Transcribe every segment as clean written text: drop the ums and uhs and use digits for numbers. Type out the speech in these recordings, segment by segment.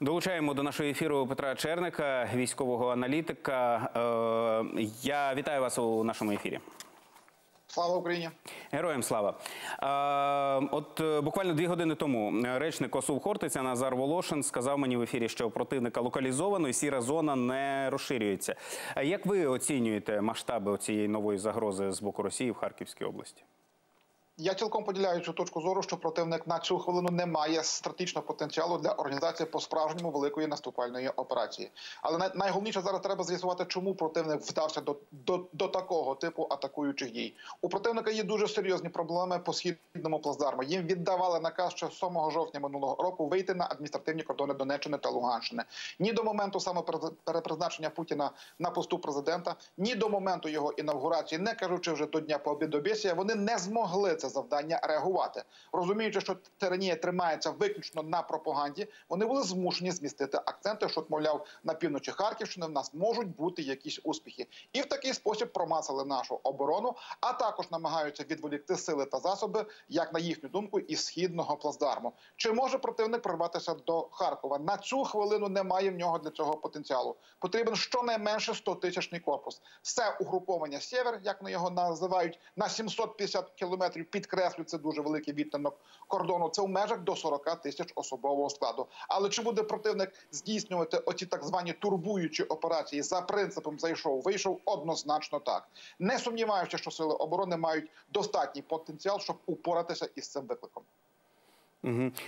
Долучаємо до нашого ефіру Петра Черника, військового аналітика. Я вітаю вас у нашому ефірі. Слава Україні! Героям слава! От буквально 2 години тому речник ОСУ Хортиця Назар Волошин сказав мені в ефірі, що противника локалізовано і сіра зона не розширюється. Як ви оцінюєте масштаби цієї нової загрози з боку Росії в Харківській області? Я цілком поділяю цю точку зору, що противник на цю хвилину не має стратегічного потенціалу для організації по-справжньому великої наступальної операції. Але найголовніше зараз треба з'ясувати, чому противник вдався до такого типу атакуючих дій. У противника є дуже серйозні проблеми по східному плацдарму. Їм віддавали наказ, що 7 жовтня минулого року вийти на адміністративні кордони Донеччини та Луганщини. Ні до моменту саме перепризначення Путіна на посту президента, ні до моменту його інавгурації, не кажучи вже до дня пообідобєсія, вони не змогли це завдання реагувати. Розуміючи, що тиранія тримається виключно на пропаганді, вони були змушені змістити акценти, що, мовляв, на півночі Харківщини в нас можуть бути якісь успіхи. І в такий спосіб промацали нашу оборону, а також намагаються відволікти сили та засоби, як на їхню думку, із східного плацдарму. Чи може противник прорватися до Харкова? На цю хвилину немає в нього для цього потенціалу. Потрібен щонайменше 100-тисячний корпус. Все угруповання «Сєвєр», як на його називають, на 750 кілометрів, підкреслюю, це дуже великий відтинок кордону, це в межах до 40 тисяч особового складу. Але чи буде противник здійснювати оці так звані турбуючі операції за принципом «зайшов, вийшов»? Однозначно так. Не сумніваюся, що сили оборони мають достатній потенціал, щоб упоратися із цим викликом.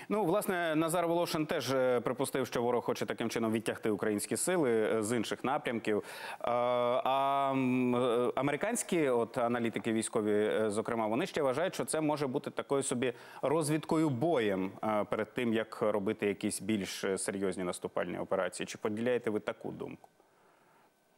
Ну, власне, Назар Волошин теж припустив, що ворог хоче таким чином відтягти українські сили з інших напрямків. А американські аналітики військові, зокрема, вони ще вважають, що це може бути такою собі розвідкою боєм перед тим, як робити якісь більш серйозні наступальні операції. Чи поділяєте ви таку думку?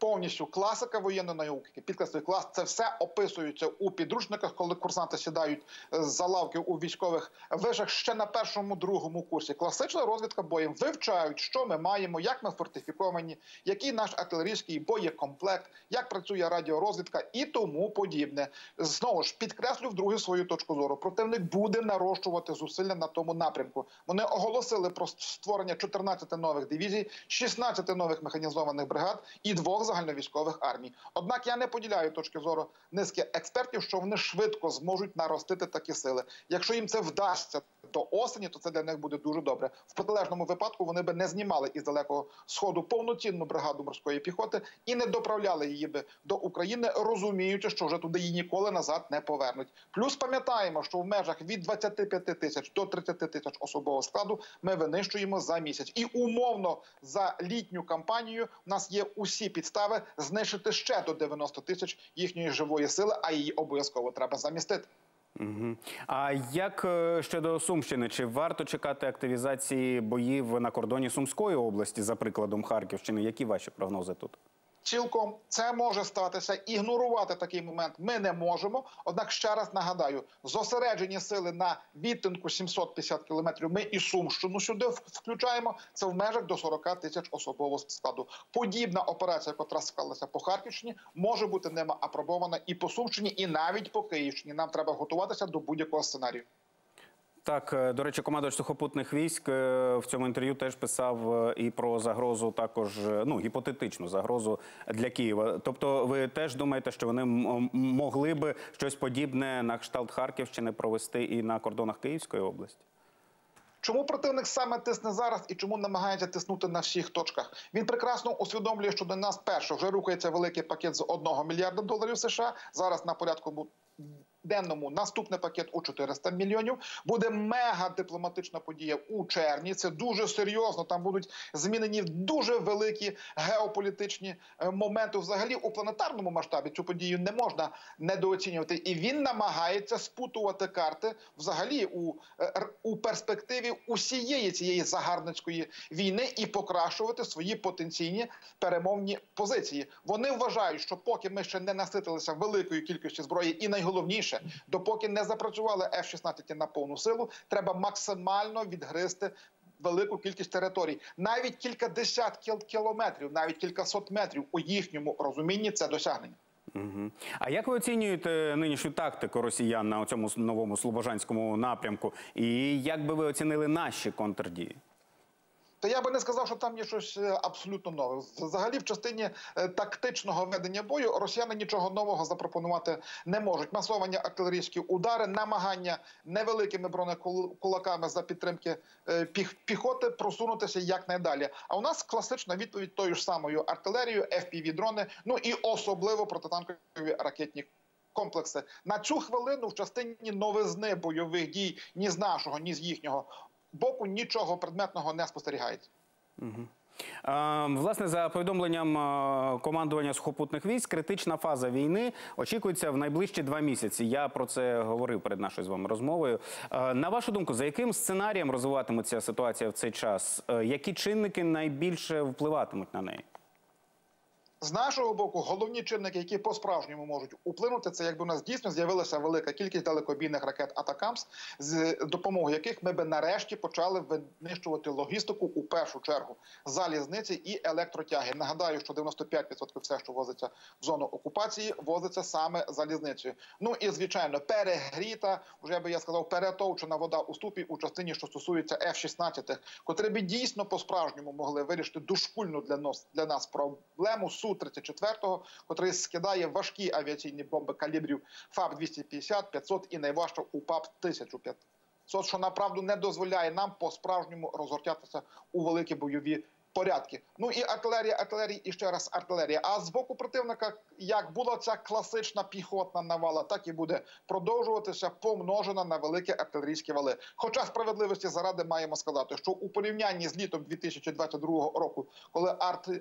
Повністю класика воєнної науки, підкреслюю клас, це все описується у підручниках, коли курсанти сідають за лавки у військових вишах ще на 1-2 курсі. Класична розвідка боєм, вивчають, що ми маємо, як ми фортифіковані, який наш артилерійський боєкомплект, як працює радіорозвідка і тому подібне. Знову ж, підкреслю вдруге свою точку зору. Противник буде нарощувати зусилля на тому напрямку. Вони оголосили про створення 14 нових дивізій, 16 нових механізованих бригад і 2 загальновійськових армій. Однак я не поділяю точки зору низки експертів, що вони швидко зможуть наростити такі сили. Якщо їм це вдасться до осені, то це для них буде дуже добре. В протилежному випадку вони би не знімали із Далекого Сходу повноцінну бригаду морської піхоти і не доправляли її би до України, розуміючи, що вже туди її ніколи назад не повернуть. Плюс пам'ятаємо, що в межах від 25 тисяч до 30 тисяч особового складу ми винищуємо за місяць. І умовно за літню кампанію в нас є усі підстави знищити ще до 90 тисяч їхньої живої сили, а її обов'язково треба замістити. А як щодо Сумщини? Чи варто чекати активізації боїв на кордоні Сумської області, за прикладом Харківщини? Які ваші прогнози тут? Цілком це може статися. Ігнорувати такий момент ми не можемо. Однак, ще раз нагадаю, зосереджені сили на відтинку 750 кілометрів ми і Сумщину сюди включаємо. Це в межах до 40 тисяч особового складу. Подібна операція, яка склалася по Харківщині, може бути ними апробована і по Сумщині, і навіть по Київщині. Нам треба готуватися до будь-якого сценарію. Так, до речі, командувач сухопутних військ в цьому інтерв'ю теж писав і про загрозу також, ну, гіпотетичну загрозу для Києва. Тобто ви теж думаєте, що вони могли би щось подібне на кшталт Харківщини провести і на кордонах Київської області? Чому противник саме тисне зараз і чому намагається тиснути на всіх точках? Він прекрасно усвідомлює, що до нас перше вже рухається великий пакет з $1 мільярда США. Зараз на порядку денному наступний пакет у 400 мільйонів. Буде мега-дипломатична подія у червні. Це дуже серйозно. Там будуть змінені дуже великі геополітичні моменти. Взагалі у планетарному масштабі цю подію не можна недооцінювати. І він намагається спутувати карти взагалі у перспективі усієї цієї загарбницької війни і покращувати свої потенційні перемовні позиції. Вони вважають, що поки ми ще не наситилися великою кількістю зброї і найголовніше, допоки не запрацювали F-16 на повну силу, треба максимально відгризти велику кількість територій. Навіть кілька десятків кілометрів, навіть кількасот метрів у їхньому розумінні це досягнення. А як ви оцінюєте нинішню тактику росіян на цьому новому слобожанському напрямку? І як би ви оцінили наші контрдії? Та я би не сказав, що там є щось абсолютно нове. Взагалі в частині тактичного ведення бою росіяни нічого нового запропонувати не можуть. Масовані артилерійські удари, намагання невеликими бронекулаками за підтримки піхоти просунутися якнайдалі. А у нас класична відповідь тою ж самою артилерією, FPV-дрони, ну і особливо протитанкові ракетні комплекси. На цю хвилину в частині новизни бойових дій ні з нашого, ні з їхнього боку нічого предметного не спостерігається. Власне, за повідомленням командування сухопутних військ, критична фаза війни очікується в найближчі 2 місяці. Я про це говорив перед нашою з вами розмовою. На вашу думку, за яким сценарієм розвиватиметься ситуація в цей час? Які чинники найбільше впливатимуть на неї? З нашого боку, головні чинники, які по-справжньому можуть вплинути, це якби у нас дійсно з'явилася велика кількість далекобійних ракет АТАКАМС, з допомогою яких ми би нарешті почали винищувати логістику, у першу чергу залізниці і електротяги. Нагадаю, що 95% все, що возиться в зону окупації, возиться саме залізницею. Ну і, звичайно, перегріта, вже би я сказав, перетовчена вода у ступі у частині, що стосується F-16, котрі б дійсно по-справжньому могли вирішити дошкульну для нас проблему Су-34, котрий скидає важкі авіаційні бомби калібрів ФАБ-250, 500 і найважча УПАБ-1500, що, направду, не дозволяє нам по-справжньому розгортатися у великі бойові порядки. Ну і артилерія, і ще раз артилерія. А з боку противника, як була ця класична піхотна навала, так і буде продовжуватися, помножена на великі артилерійські вали. Хоча справедливості заради маємо сказати, що у порівнянні з літом 2022 року, коли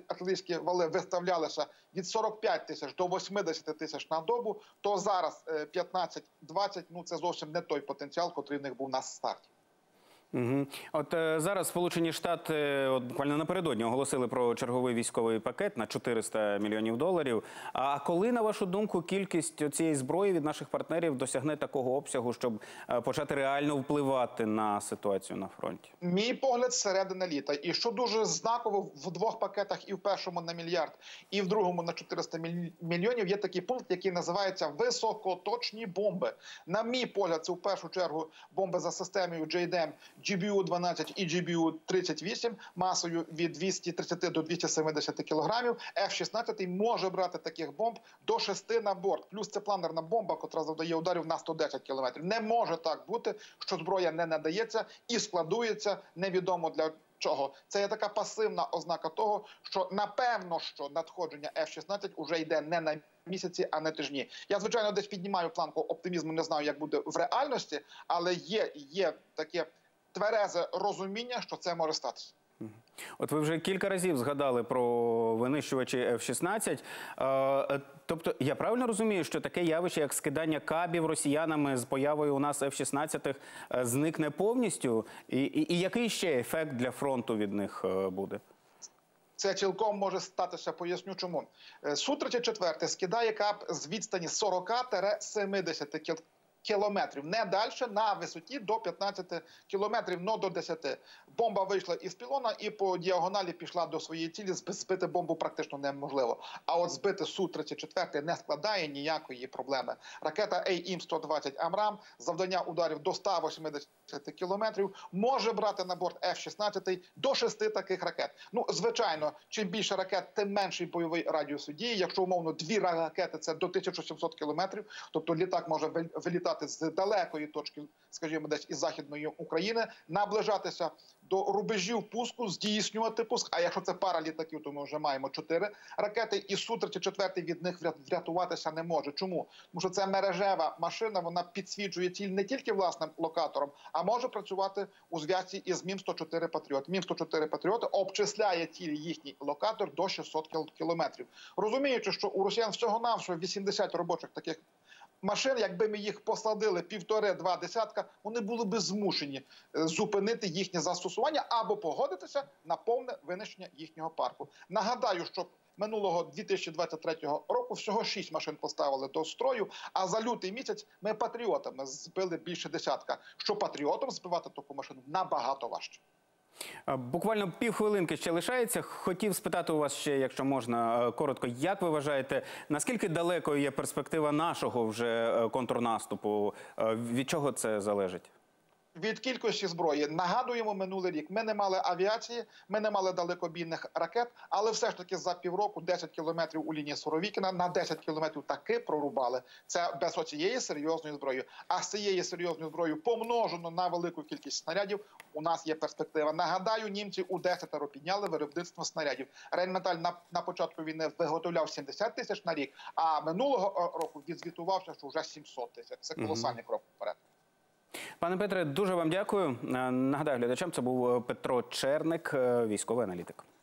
артилерійські вали виставлялися від 45 тисяч до 80 тисяч на добу, то зараз 15-20, ну це зовсім не той потенціал, котрий в них був на старті. От зараз Сполучені Штати буквально напередодні оголосили про черговий військовий пакет на $400 мільйонів. А коли, на вашу думку, кількість цієї зброї від наших партнерів досягне такого обсягу, щоб почати реально впливати на ситуацію на фронті? Мій погляд, середина літа. І що дуже знаково, в 2 пакетах, і в першому на мільярд, і в другому на $400 мільйонів, є такий пункт, який називається високоточні бомби. На мій погляд, це в першу чергу бомби за системою JDAM, GBU-12 і GBU-38 масою від 230 до 270 кілограмів. F-16 може брати таких бомб до 6 на борт. Плюс це планерна бомба, котра завдає ударів на 110 кілометрів. Не може так бути, що зброя не надається і складується невідомо для чого. Це є така пасивна ознака того, що напевно, що надходження F-16 уже йде не на місяці, а не тижні. Я, звичайно, десь піднімаю планку оптимізму, не знаю, як буде в реальності, але є таке тверезе розуміння, що це може статися. От ви вже кілька разів згадали про винищувачі F-16. Тобто, я правильно розумію, що таке явище, як скидання кабів росіянами з появою у нас F-16, зникне повністю? І який ще ефект для фронту від них буде? Це цілком може статися, поясню чому. Су-34 скидає каб з відстані 40-70 кілометрів. Не далі, на висоті до 15 кілометрів, но до 10. Бомба вийшла із пілона і по діагоналі пішла до своєї цілі. Збити бомбу практично неможливо. А от збити Су-34 не складає ніякої проблеми. Ракета АМ-120 Амрам, завдання ударів до 180 кілометрів, може брати на борт F-16 до 6 таких ракет. Ну, звичайно, чим більше ракет, тим менший бойовий радіус дії. Якщо, умовно, 2 ракети – це до 1700 кілометрів, тобто літак може вилітати з далекої точки, скажімо, десь із Західної України, наближатися до рубежів пуску, здійснювати пуск, а якщо це пара літаків, то ми вже маємо 4 ракети, і Су-34 від них врятуватися не може. Чому? Тому що це мережева машина, вона підсвічує ціль не тільки власним локатором, а може працювати у зв'язці із МІМ-104 Патріот. МІМ-104 Патріот обчисляє цілі їхній локатор до 600 кілометрів. Розуміючи, що у росіян всього-навсього 80 робочих таких машин, якби ми їх посадили 1,5–2 десятка, вони були б змушені зупинити їхнє застосування або погодитися на повне винищення їхнього парку. Нагадаю, що минулого 2023 року всього 6 машин поставили до строю, а за лютий місяць ми патріотами збили більше 10. Що патріотом збивати таку машину набагато важче. Буквально півхвилинки ще лишається. Хотів спитати у вас ще, якщо можна, коротко, як ви вважаєте, наскільки далекою є перспектива нашого вже контрнаступу? Від чого це залежить? від кількості зброї. Нагадуємо, минулий рік ми не мали авіації, ми не мали далекобійних ракет, але все ж таки за півроку 10 кілометрів у лінії Суровікіна на 10 кілометрів таки прорубали. Це без оцієї серйозної зброї. А з цією серйозною зброєю, помножено на велику кількість снарядів, у нас є перспектива. Нагадаю, німці у 10-ро підняли виробництво снарядів. Рейн Металь на початку війни виготовляв 70 тисяч на рік, а минулого року відзвітувався, що вже 700 тисяч. Це колосальний крок вперед. Пане Петре, дуже вам дякую. Нагадаю глядачам, це був Петро Черник, військовий аналітик.